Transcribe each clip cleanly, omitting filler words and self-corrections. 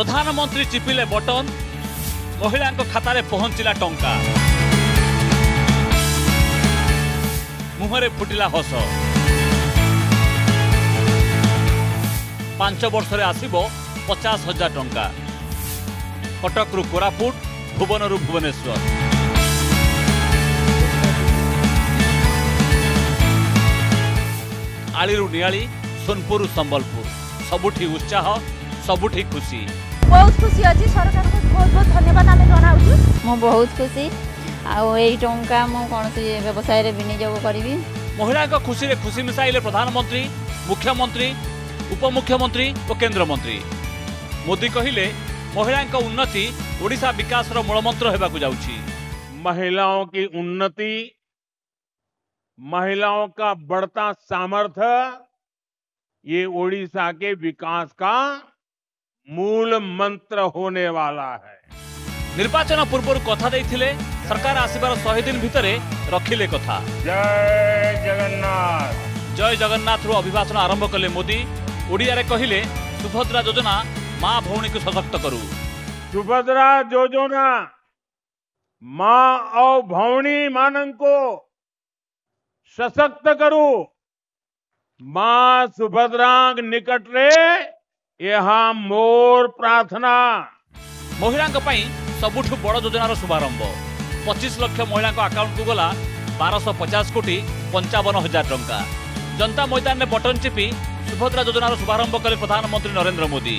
प्रधानमंत्री चिपिले बटन महिला खाता पहुंचला टंका मुहरे फुटिला हस 5 वर्ष रे आसीबो 50,000 टंका कटक रु कोरापुट भुवन रु भुवनेश्वर आली रु नियाली सोनपुर संबलपुर सबुठी उत्साह सबुठी खुशी बहुत खुशी अछि सरकार को बहुत बहुत धन्यवाद आमे जनाउछु मो बहुत खुशी आ एई टंका मो कोनसी व्यवसाय रे विनियोग करबी महिला को खुशी रे खुशी मिसाइले प्रधानमंत्री मुख्यमंत्री उपमुख्यमंत्री और केंद्र मंत्री मोदी कहिले महिला उन्नति ओडिशा विकास मूलमंत्र होगा जाउछि। महिलाओं की उन्नति महिलाओं का बढ़ता सामर्थ्य ये ओडिशा के विकास का मूल मंत्र होने वाला है। निर्वाचन पूर्व कथा देथिले सरकार आसीबार 100 दिन भितरे रखिले कथा। जय जगन्नाथ रु अभिभाषण आरंभ कले मोदी ओडिया कहले सुभद्रा योजना मां भौणी को सशक्त करू। सुभद्रा योजना मां और भौणी मानन को सशक्त करू। मां सुभद्रांग निकट रे यहाँ मोर प्रार्थना। महिला सबुठ बड़ योजनार शुभारंभ 25 लाख महिला अकाउंट को गला 1250 कोटी 55 हजार टंका। जनता मैदान में बटन चिपी सुभद्रा योजनार शुभारंभ कले प्रधानमंत्री नरेंद्र मोदी।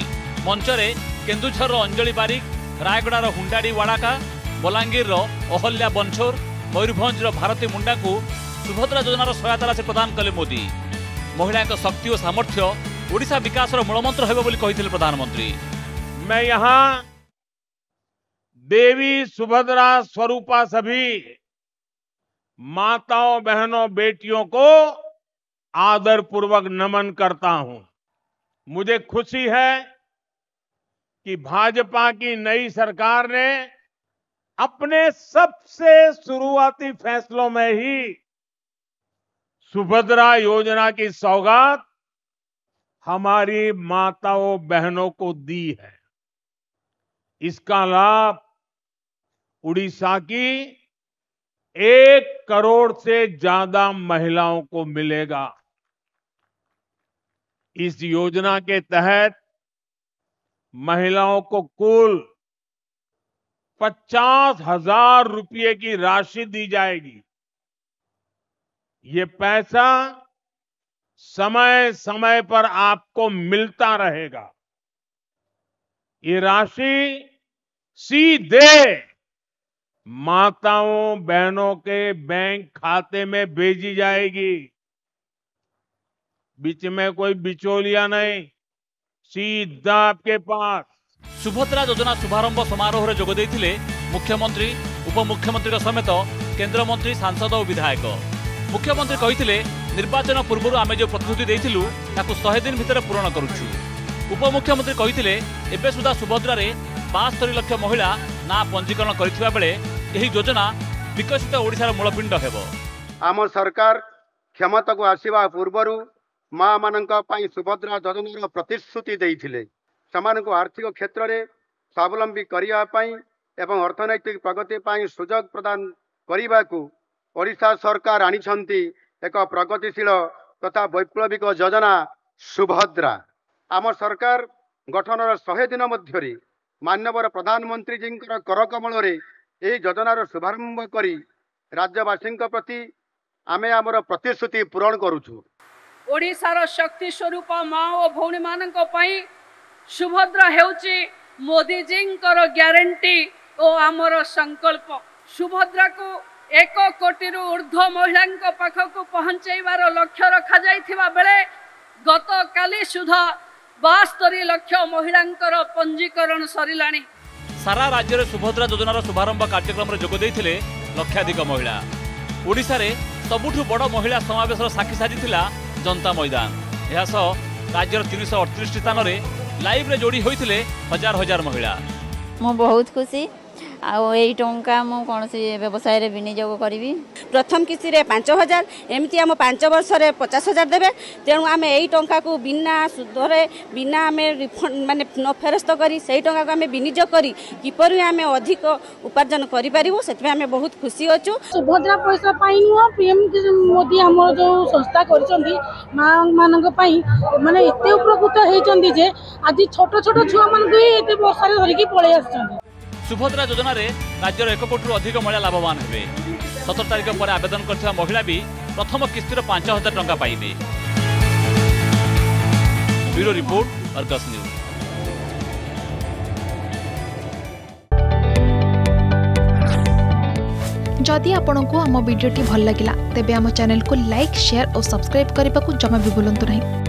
मंचरे केन्दुझर अंजलि बारिक रायगड़ार हुंडाड़ी वाड़ाका बलांगीर अहल्या बंछोर मयूरभंज भारती मुंडा को सुभद्रा योजनार सहायता राशि प्रदान कले मोदी। महिला शक्ति और सामर्थ्य ओडिशा विकास मूलमंत्र होगा प्रधानमंत्री। मैं यहाँ देवी सुभद्रा स्वरूपा सभी माताओं बहनों बेटियों को आदर पूर्वक नमन करता हूं। मुझे खुशी है कि भाजपा की नई सरकार ने अपने सबसे शुरुआती फैसलों में ही सुभद्रा योजना की सौगात हमारी माताओं बहनों को दी है। इसका लाभ उड़ीसा की 1 करोड़ से ज्यादा महिलाओं को मिलेगा। इस योजना के तहत महिलाओं को कुल 50,000 रुपये की राशि दी जाएगी। ये पैसा समय समय पर आपको मिलता रहेगा। ये राशि सीधे माताओं बहनों के बैंक खाते में भेजी जाएगी। बीच में कोई बिचौलिया नहीं, सीधा आपके पास। सुभद्रा योजना शुभारंभ समारोह में जोगदे थिले मुख्यमंत्री उपमुख्यमंत्री समेत केंद्र मंत्री सांसद और विधायक। मुख्यमंत्री कहिथिले निर्वाचन पूर्व आमे जो प्रतिश्रुति देथिलु ताकु 100 दिन भितर पूर्ण करूछु। उपमुख्यमंत्री कहिथिले एबे सुधा सुभद्रा रे 72 लाख महिला ना पंजीकरण करिथिबा बेले एही योजना विकसित ओडिसा मूलपिंड हेबो। आम सरकार क्षमता को आसीबा पूर्वरु मां माननका पई सुभद्रा योजनार प्रतिश्रुति देइथिले। समानको आर्थिक क्षेत्र रे स्वावलंबी करिया पई एवं अर्थनैतिक प्रगति पई सुयोग प्रदान करिबाकू ओडिसा सरकार आनिछंती एक प्रगतिशील तथा वैप्लविक योजना सुभद्रा। आम सरकार गठनर 100 दिन मध्यरे माननीय प्रधानमंत्री जी करकमल योजनार शुभारंभ करी राज्यवासी प्रति आमे आमर प्रतिश्रुति पूरण करूछु। ओडिशार शक्ति स्वरूप माँ और भौणी मानन सुभद्रा हेउची मोदी जी ग्यारंटी और आमर संकल्प। सुभद्रा को 1 कोटी ऊर्ध्व महिला पाखकु पहुंचैबार लक्ष्य रखा जाइथिबा बेले गत काली सुधा 72 लाख महिला पंजीकरण सरिलाणी। सारा राज्य में सुभद्रा योजनार शुभारंभ कार्यक्रम जोगदे थिले लक्षाधिक महिला। ओडिशा रे सबुठु बड़ महिला समावेश साक्षी साजिथिला जनता मैदान। यह सह राज्यर 338 स्थान रे लाइव रे जोड़ी होइथिले हजार हजार महिला। मो बहुत खुशी आई टाँचा मुझे व्यवसाय विनियोग करी प्रथम किस्ती में 5000 एमती आम 5 वर्ष 50,000 देवे तेणु आम यही टाँचा को बिना सुधर बिना आम रिफंड मानने न फेरस्त कर टाँचा को आम विनियोग करी किपर आम अधिक उपार्जन करूँ से आम बहुत खुशी अच्छु। सुभद्रा पैसा नुह पीएम मोदी आम जो संस्था माने इतने उपकृत होती जे आज छोट छोट छुआ मान बर्षा धरिकी पलि आस। सुभद्रा योजना राज्यर 1 कोटी अधिक महिला लाभवान हे। 17 तारीख पर आवेदन करथिबा महिला भी प्रथम किस्तिर 5000 टंका पाइबे। Bureau report Argus news. जदि आपंक आम भिडी भल लगा तेब आम चैनल को लाइक, शेयर और सब्सक्राइब करने को जमा भी भूलु ना।